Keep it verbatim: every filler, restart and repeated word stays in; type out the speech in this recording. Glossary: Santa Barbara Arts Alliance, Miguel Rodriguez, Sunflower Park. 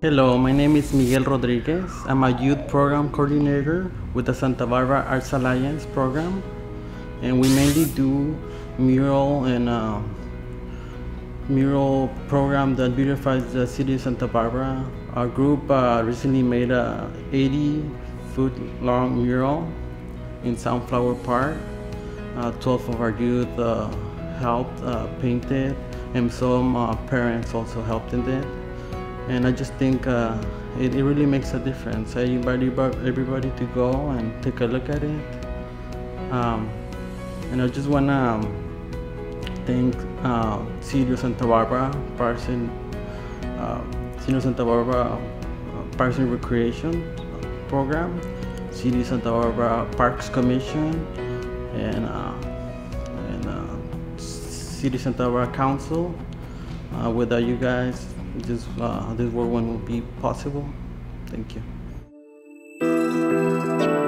Hello, my name is Miguel Rodriguez. I'm a youth program coordinator with the Santa Barbara Arts Alliance program, and we mainly do mural and uh, mural program that beautifies the city of Santa Barbara. Our group uh, recently made a eighty foot long mural in Sunflower Park. Uh, twelve of our youth uh, helped uh, paint it, and some uh, parents also helped in it. And I just think uh, it, it really makes a difference. I invite everybody to go and take a look at it. Um, and I just want to thank uh, Senior Santa Barbara, Parson, uh, Senior Santa Barbara Parson Recreation Program, Senior Santa Barbara Parks Commission, and, uh, and uh, City Santa Barbara Council. Uh, without you guys, this, uh, this world wouldn't be possible. Thank you.